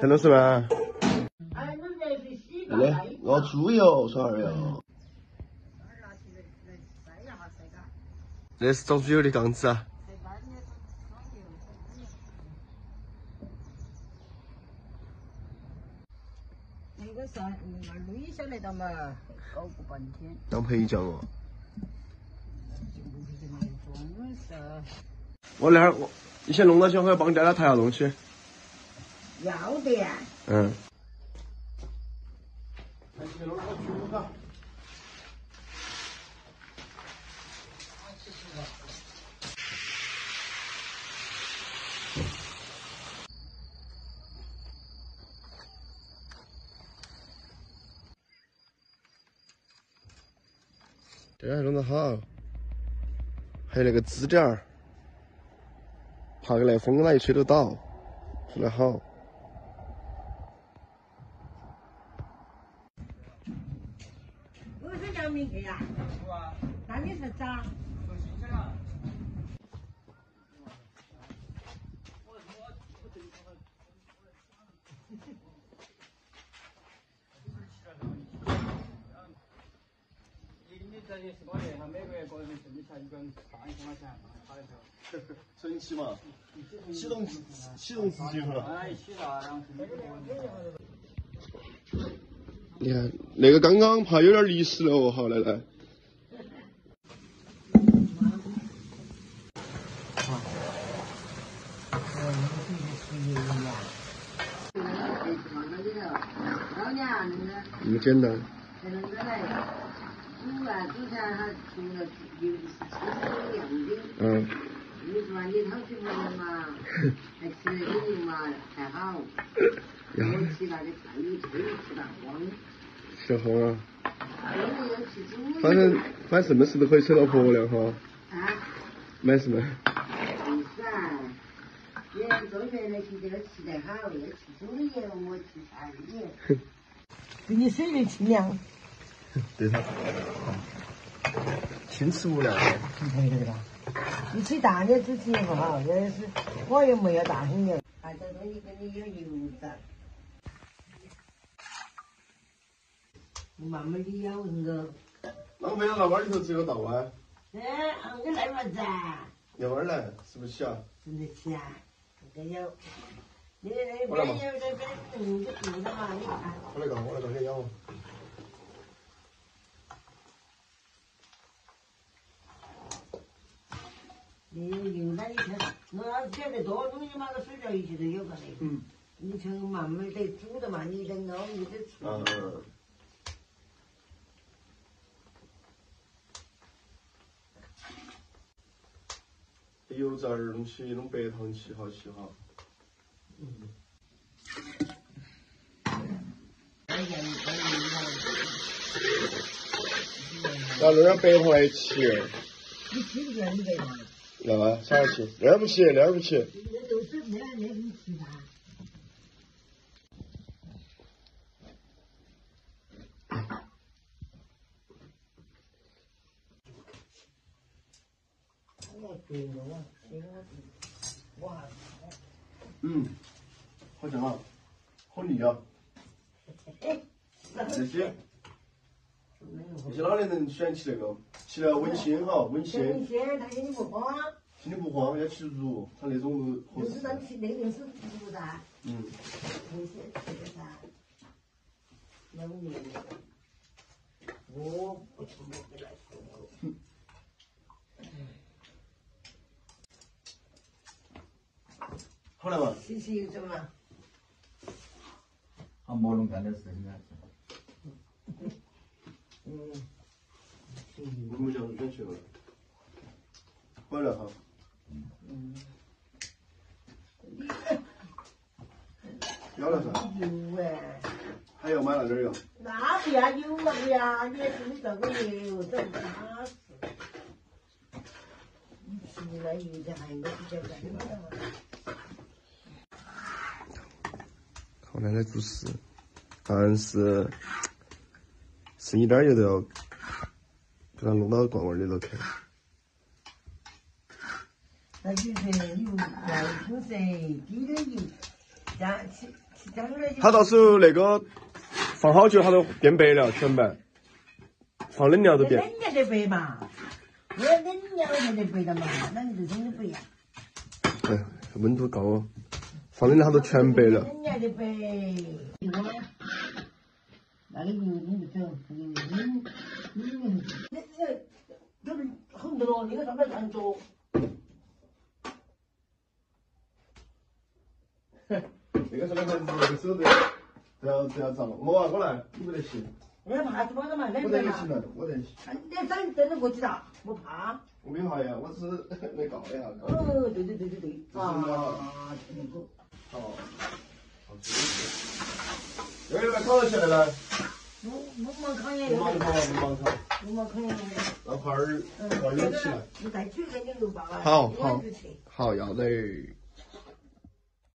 陈老师吗？来，我猪油耍儿哟。这是装猪油的缸子啊。 当陪酒哦。我那会儿我以前弄那些，我要帮家里抬下东西。要得呀。嗯。对啊，弄得好。还有那个支点儿，爬过来风哪一吹都倒，弄得好。我是杨明去呀。是啊。那你是咋？我进去了。神奇嘛，启动自己了。你看那个刚刚爬有点泥石了哦，好来来。那么简单。 嗯。小红啊。反正什么事都可以扯到婆了哈。啊。没什么。没事啊，你看昨天那去这个吃得好，要吃猪油，我吃啥子？给你水没清凉。 对头，青吃无聊。你吃大的只吃不好，要是我也没有大红的。反正东西跟你有油的，你慢慢的咬那个。浪费了那碗里头只有倒啊。哎，我来嘛子啊。要碗来，吃不起啊？真的吃啊？这个有，你那边有这边冻着冻着嘛，你看。我来搞，先咬我。 你用那一天，我点得多东西嘛，我睡觉一直都有个嘞。嗯。你从慢慢得煮的嘛，你得熬，你得煮。嗯。油炸儿弄起，弄白糖起好起好。嗯。要弄点白糖来起。 你吃不来你白糖？来吧，啥时候吃？那不吃。那都是没那你吃吧。嗯，好香啊，好腻啊。这些。 那些老年人喜欢吃那个，吃了温馨哈，温馨。温馨，他心里不慌。心里不慌，要吃肉，他那种肉合适。就是咱吃那种是肉噻。嗯。那些吃的噻，老年人，我不吃那个来吃肉。好了嘛。谢谢怎么？俺毛龙干的事情啊。 我们讲真去了，坏了哈。嗯。要了噻。有哎。还要买那点儿油？那不要油嘛不要，你吃你这个油，这不踏实。你吃那油的还我比较干嘛？看奶奶做事，但是。 剩一点油都要，不然弄到罐罐里头去。那就是油，要多噻，滴点油，加他倒是那个放好久，他都变白了，全白。放冷了都变。冷了就白嘛，我冷了就白了嘛，那你这种就不一样。哎，温度高哦，放冷了它都全白了。冷了就白。那你你不走，你都很多咯，你在上面站着。 这个是那个手的，都要脏了。我啊，我来，你不得行。你怕什么子嘛？我得行了，我得行。你真的过去哒？我怕。我没怕呀，我只是没搞一下。哦，对。啊，那个。好。好吃。有没有烤起来了？五毛烤。那块儿，块儿起来。你再煮个牛肉包啊。好，要得。